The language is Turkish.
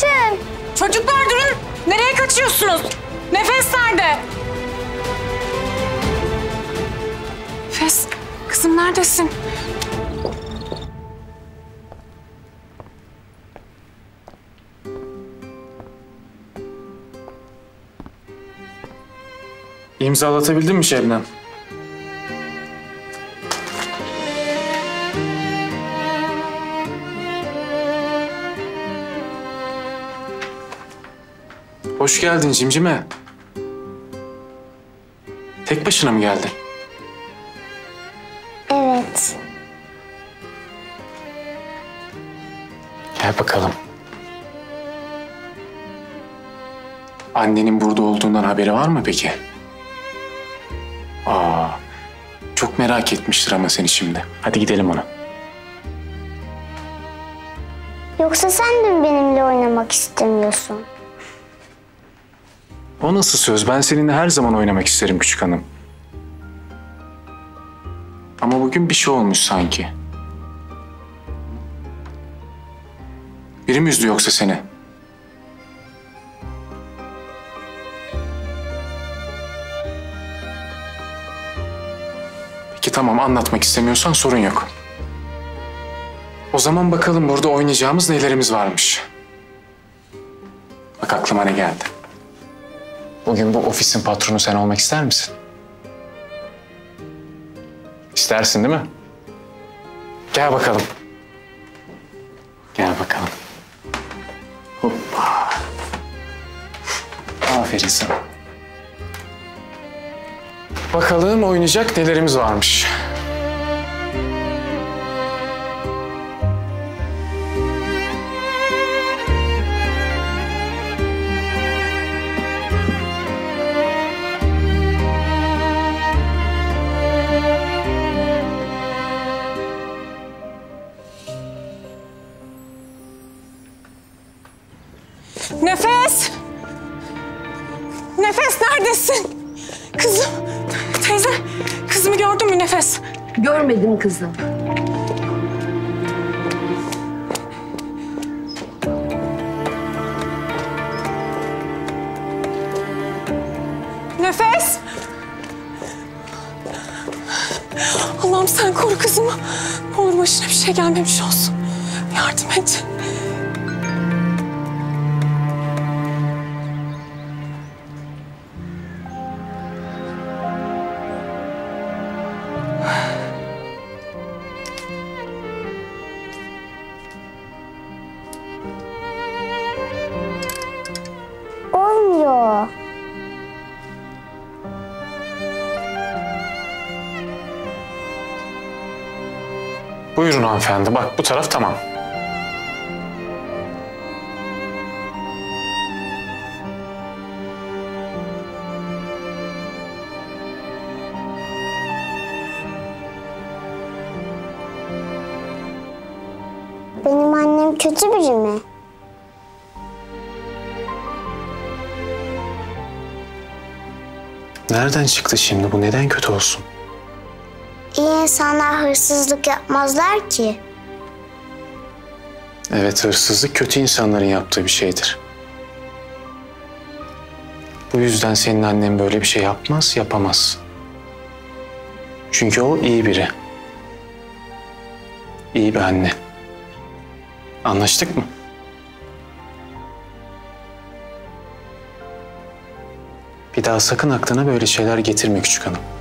kaçın. Çocuklar durun. Nereye kaçıyorsunuz? Nefes nerede? Nefes, kızım neredesin? İmzalatabildin mi Şebnem? Hoş geldin Cimcime. Tek başına mı geldin? Evet. Gel bakalım. Annenin burada olduğundan haberi var mı peki? Aa, çok merak etmiştir ama seni şimdi. Hadi gidelim ona. Yoksa sen de mi benimle oynamak istemiyorsun? O nasıl söz? Ben seninle her zaman oynamak isterim küçük hanım. Ama bugün bir şey olmuş sanki. Biri mi üzdü yoksa seni? Peki tamam, anlatmak istemiyorsan sorun yok. O zaman bakalım burada oynayacağımız nelerimiz varmış. Bak aklıma ne geldi. Bugün bu ofisin patronu sen olmak ister misin? İstersin değil mi? Gel bakalım. Gel bakalım. Hoppa. Aferin sana. Bakalım oynayacak nelerimiz varmış. Nefes! Nefes neredesin? Kızım, teyze, kızımı gördün mü Nefes? Görmedim kızım. Nefes! Allah'ım sen koru kızımı. Ne olur başına bir şey gelmemiş olsun. Yardım et. Buyurun hanımefendi, bak bu taraf tamam. Benim annem kötü biri mi? Nereden çıktı şimdi bu? Neden kötü olsun? İyi insanlar hırsızlık yapmazlar ki. Evet, hırsızlık kötü insanların yaptığı bir şeydir. Bu yüzden senin annen böyle bir şey yapmaz, yapamaz. Çünkü o iyi biri. İyi bir anne. Anlaştık mı? Bir daha sakın aklına böyle şeyler getirme küçük hanım.